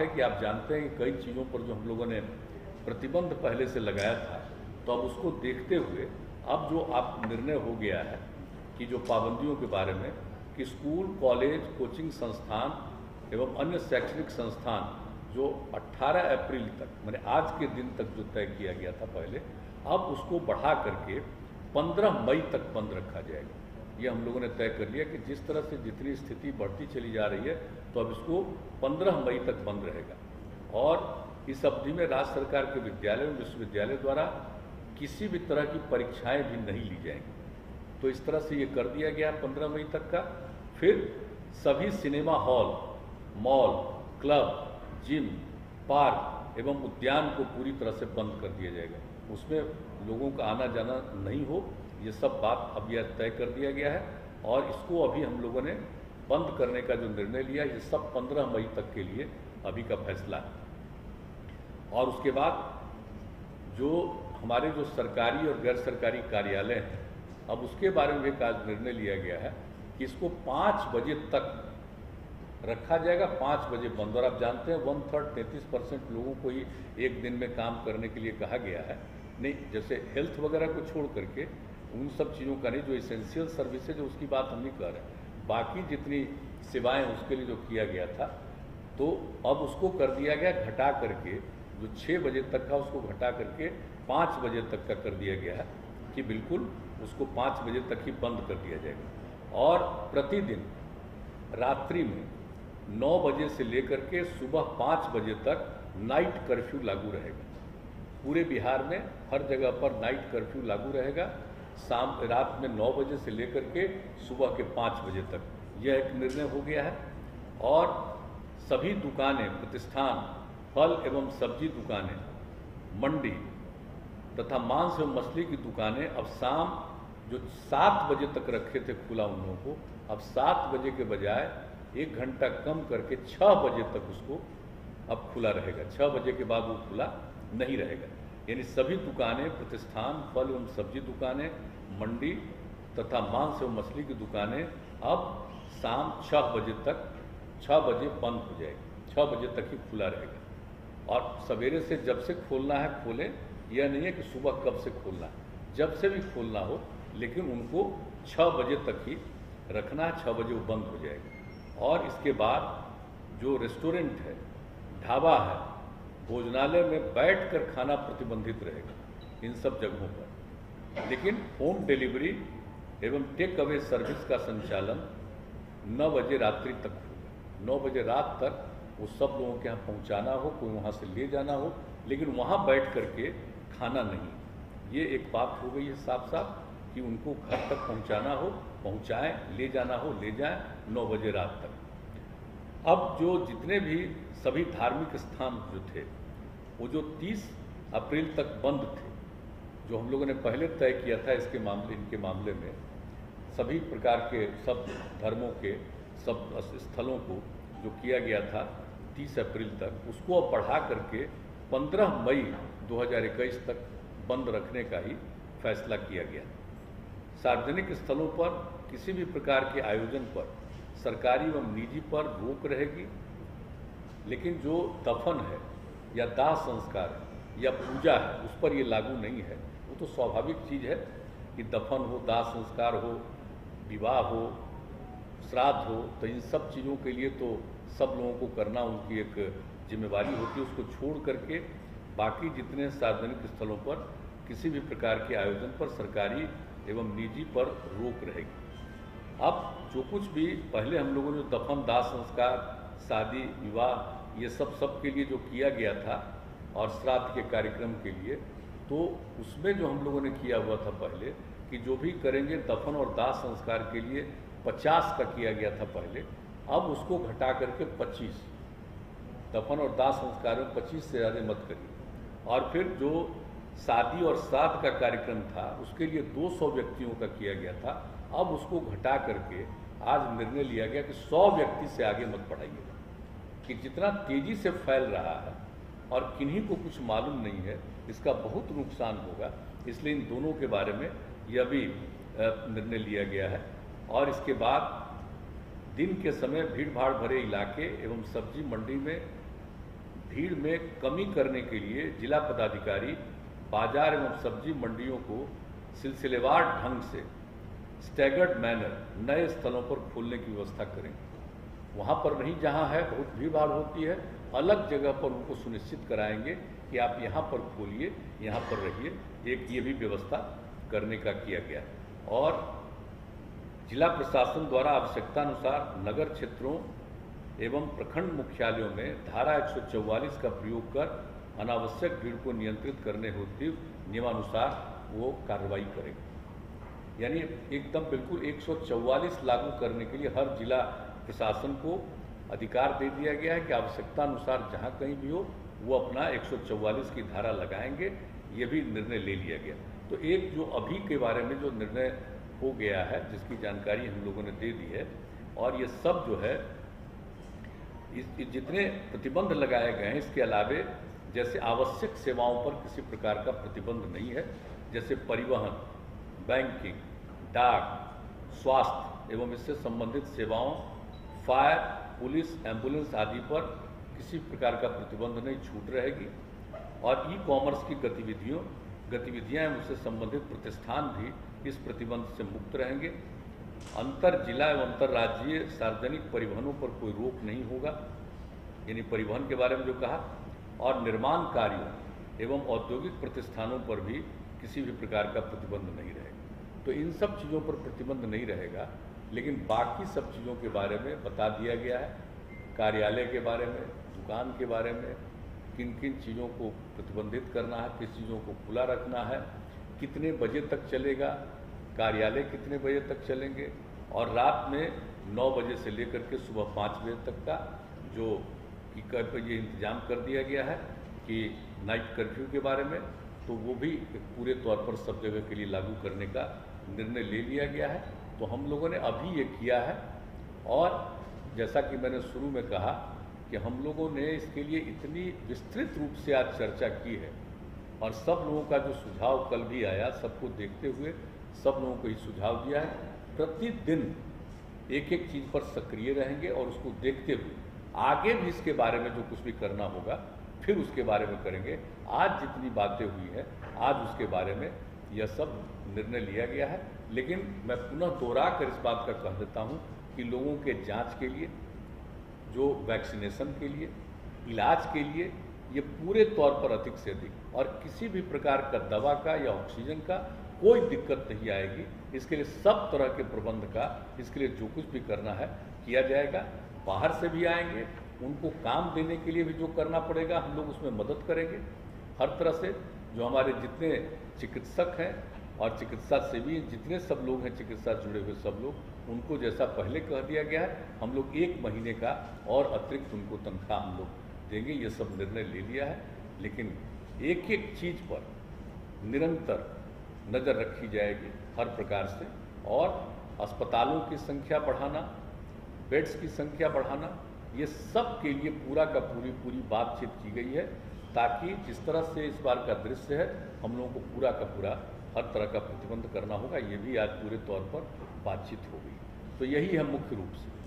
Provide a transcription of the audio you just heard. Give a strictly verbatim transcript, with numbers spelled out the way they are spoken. है कि आप जानते हैं कि कई चीज़ों पर जो हम लोगों ने प्रतिबंध पहले से लगाया था, तो अब उसको देखते हुए अब जो आप निर्णय हो गया है कि जो पाबंदियों के बारे में कि स्कूल, कॉलेज, कोचिंग संस्थान एवं अन्य शैक्षणिक संस्थान जो अठारह अप्रैल तक, मैंने आज के दिन तक जो तय किया गया था पहले, अब उसको बढ़ा करके पंद्रह मई तक बंद रखा जाएगा। ये हम लोगों ने तय कर लिया कि जिस तरह से जितनी स्थिति बढ़ती चली जा रही है, तो अब इसको पंद्रह मई तक बंद रहेगा। और इस अवधि में राज्य सरकार के विद्यालय और विश्वविद्यालय द्वारा किसी भी तरह की परीक्षाएं भी नहीं ली जाएंगी। तो इस तरह से ये कर दिया गया पंद्रह मई तक का। फिर सभी cinema hall, mall, club, gym, park एवं उद्यान को पूरी तरह से बंद कर दिया जाएगा। उसमें लोगों का आना जाना नहीं हो, ये सब बात अब यह तय कर दिया गया है। और इसको अभी हम लोगों ने बंद करने का जो निर्णय लिया, ये सब पंद्रह मई तक के लिए अभी का फैसला है। और उसके बाद जो हमारे जो सरकारी और गैर सरकारी कार्यालय हैं, अब उसके बारे में एक आज निर्णय लिया गया है कि इसको पाँच बजे तक रखा जाएगा, पाँच बजे बंद। और आप जानते हैं वन थर्ड तैंतीस परसेंट लोगों को ही एक दिन में काम करने के लिए कहा गया है। नहीं, जैसे हेल्थ वगैरह को छोड़ करके उन सब चीज़ों का नहीं, जो इसेंशियल सर्विस है, जो उसकी बात हम नहीं कर रहे हैं, बाकी जितनी सेवाएं उसके लिए जो किया गया था, तो अब उसको कर दिया गया घटा करके, जो छः बजे तक का उसको घटा करके पाँच बजे तक का कर दिया गया है कि बिल्कुल उसको पाँच बजे तक ही बंद कर दिया जाएगा। और प्रतिदिन रात्रि में नौ बजे से लेकर के सुबह पाँच बजे तक नाइट कर्फ्यू लागू रहेगा। पूरे बिहार में हर जगह पर नाइट कर्फ्यू लागू रहेगा, शाम रात में नौ बजे से लेकर के सुबह के पाँच बजे तक। यह एक निर्णय हो गया है। और सभी दुकानें, प्रतिष्ठान, फल एवं सब्जी दुकानें, मंडी तथा मांस एवं मछली की दुकानें अब शाम जो सात बजे तक रखे थे खुला उन लोगों को, अब सात बजे के बजाय एक घंटा कम करके छः बजे तक उसको अब खुला रहेगा। छः बजे के बाद वो खुला नहीं रहेगा। यानी सभी दुकानें, प्रतिष्ठान, फल एवं सब्जी दुकानें, मंडी तथा मांस एवं मछली की दुकानें अब शाम छः बजे तक छः बजे बंद हो जाएगी, छः बजे तक ही खुला रहेगा। और सवेरे से जब से खोलना है खोलें, यह नहीं है कि सुबह कब से खोलना है, जब से भी खोलना हो, लेकिन उनको छः बजे तक ही रखना है, छः बजे वो बंद हो जाएगा। और इसके बाद जो रेस्टोरेंट है, ढाबा है, भोजनालय में बैठकर खाना प्रतिबंधित रहेगा इन सब जगहों पर। लेकिन होम डिलीवरी एवं टेक अवे सर्विस का संचालन नौ बजे रात्रि तक होगा। नौ बजे रात तक वो सब लोगों के यहाँ पहुँचाना हो, कोई वहाँ से ले जाना हो, लेकिन वहाँ बैठ करके खाना नहीं। ये एक बात हो गई है साफ साफ कि उनको घर तक पहुँचाना हो, पहुँचाएँ, ले जाना हो, ले जाएँ, नौ बजे रात तक। अब जो जितने भी सभी धार्मिक स्थान जो थे, वो जो तीस अप्रैल तक बंद थे, जो हम लोगों ने पहले तय किया था इसके मामले इनके मामले में, सभी प्रकार के सब धर्मों के सब स्थलों को जो किया गया था तीस अप्रैल तक, उसको अब बढ़ा करके पंद्रह मई दो हज़ार इक्कीस तक बंद रखने का ही फैसला किया गया। सार्वजनिक स्थलों पर किसी भी प्रकार के आयोजन पर सरकारी एवं निजी पर रोक रहेगी, लेकिन जो दफन है या दाह संस्कार है या पूजा है, उस पर ये लागू नहीं है। वो तो स्वाभाविक चीज़ है कि दफन हो, दाह संस्कार हो, विवाह हो, श्राद्ध हो, तो इन सब चीज़ों के लिए तो सब लोगों को करना उनकी एक जिम्मेवारी होती है। उसको छोड़ करके बाकी जितने सार्वजनिक स्थलों पर किसी भी प्रकार के आयोजन पर सरकारी एवं निजी पर रोक रहेगी। अब जो कुछ भी पहले हम लोगों ने दफन, दाह संस्कार, शादी, विवाह, ये सब सब के लिए जो किया गया था और श्राद्ध के कार्यक्रम के लिए, तो उसमें जो हम लोगों ने किया हुआ था पहले कि जो भी करेंगे दफन और दाह संस्कार के लिए पचास का किया गया था पहले, अब उसको घटा करके पच्चीस, दफन और दाह संस्कार में पच्चीस से ज़्यादा मत करिए। और फिर जो शादी और श्राद्ध का कार्यक्रम था, उसके लिए दो सौ व्यक्तियों का किया गया था, अब उसको घटा करके आज निर्णय लिया गया कि सौ व्यक्ति से आगे मत बढ़ाइएगा। कि जितना तेज़ी से फैल रहा है और किन्हीं को कुछ मालूम नहीं है, इसका बहुत नुकसान होगा, इसलिए इन दोनों के बारे में यह भी निर्णय लिया गया है। और इसके बाद दिन के समय भीड़ भाड़ भरे इलाके एवं सब्जी मंडी में भीड़ में कमी करने के लिए जिला पदाधिकारी बाजार एवं सब्जी मंडियों को सिलसिलेवार ढंग से स्टैगर्ड मैनर नए स्थलों पर खोलने की व्यवस्था करेंगे। वहाँ पर नहीं जहाँ है बहुत भीड़ भाड़ होती है, अलग जगह पर उनको सुनिश्चित कराएंगे कि आप यहाँ पर खोलिए, यहाँ पर रहिए। एक ये भी व्यवस्था करने का किया गया। और जिला प्रशासन द्वारा आवश्यकतानुसार नगर क्षेत्रों एवं प्रखंड मुख्यालयों में धारा एक सौ चौवालीस का प्रयोग कर अनावश्यक भीड़ को नियंत्रित करने हेतु नियमानुसार वो कार्रवाई करेंगे। यानी एकदम बिल्कुल एक सौ चौवालीस लागू करने के लिए हर जिला प्रशासन को अधिकार दे दिया गया है कि आवश्यकतानुसार जहाँ कहीं भी हो वो अपना एक सौ चौवालीस की धारा लगाएंगे। ये भी निर्णय ले लिया गया। तो एक जो अभी के बारे में जो निर्णय हो गया है जिसकी जानकारी हम लोगों ने दे दी है, और ये सब जो है इस जितने प्रतिबंध लगाए गए हैं इसके अलावे जैसे आवश्यक सेवाओं पर किसी प्रकार का प्रतिबंध नहीं है, जैसे परिवहन, बैंकिंग, डाक, स्वास्थ्य एवं इससे संबंधित सेवाओं, फायर, पुलिस, एम्बुलेंस आदि पर किसी प्रकार का प्रतिबंध नहीं, छूट रहेगी। और ई कॉमर्स की गतिविधियों गतिविधियाँ एवं उससे संबंधित प्रतिष्ठान भी इस प्रतिबंध से मुक्त रहेंगे। अंतर जिला एवं अंतर्राज्यीय सार्वजनिक परिवहनों पर कोई रोक नहीं होगा, यानी परिवहन के बारे में जो कहा। और निर्माण कार्यों एवं औद्योगिक प्रतिष्ठानों पर भी किसी भी प्रकार का प्रतिबंध नहीं रहेगा। तो इन सब चीज़ों पर प्रतिबंध नहीं रहेगा, लेकिन बाकी सब चीज़ों के बारे में बता दिया गया है। कार्यालय के बारे में, दुकान के बारे में, किन किन चीज़ों को प्रतिबंधित करना है, किस चीज़ों को खुला रखना है, कितने बजे तक चलेगा कार्यालय, कितने बजे तक चलेंगे, और रात में नौ बजे से लेकर के सुबह पाँच बजे तक का जो कि ये इंतजाम कर दिया गया है कि नाइट कर्फ्यू के बारे में, तो वो भी पूरे तौर पर सब जगह के लिए लागू करने का निर्णय ले लिया गया है। तो हम लोगों ने अभी ये किया है। और जैसा कि मैंने शुरू में कहा कि हम लोगों ने इसके लिए इतनी विस्तृत रूप से आज चर्चा की है, और सब लोगों का जो सुझाव कल भी आया, सबको देखते हुए सब लोगों को ये सुझाव दिया है प्रतिदिन एक एक चीज़ पर सक्रिय रहेंगे और उसको देखते हुए आगे भी इसके बारे में जो कुछ भी करना होगा फिर उसके बारे में करेंगे। आज जितनी बातें हुई हैं आज उसके बारे में यह सब निर्णय लिया गया है। लेकिन मैं पुनः दोहरा कर इस बात का कह देता हूँ कि लोगों के जांच के लिए, जो वैक्सीनेशन के लिए, इलाज के लिए, ये पूरे तौर पर अधिक से अधिक, और किसी भी प्रकार का दवा का या ऑक्सीजन का कोई दिक्कत नहीं आएगी। इसके लिए सब तरह के प्रबंध का इसके लिए जो कुछ भी करना है किया जाएगा। बाहर से भी आएंगे, उनको काम देने के लिए भी जो करना पड़ेगा हम लोग उसमें मदद करेंगे। हर तरह से जो हमारे जितने चिकित्सक हैं और चिकित्सा से भी जितने सब लोग हैं, चिकित्सा जुड़े हुए सब लोग, उनको जैसा पहले कह दिया गया है हम लोग एक महीने का और अतिरिक्त उनको तनख्वाह हम लोग देंगे। ये सब निर्णय ले लिया है। लेकिन एक एक चीज़ पर निरंतर नज़र रखी जाएगी हर प्रकार से। और अस्पतालों की संख्या बढ़ाना, बेड्स की संख्या बढ़ाना, ये सब के लिए पूरा का पूरी पूरी बातचीत की गई है, ताकि जिस तरह से इस बार का दृश्य है हम लोगों को पूरा का पूरा हर तरह का प्रतिबंध करना होगा। ये भी आज पूरे तौर पर बातचीत हो गई। तो यही है मुख्य रूप से।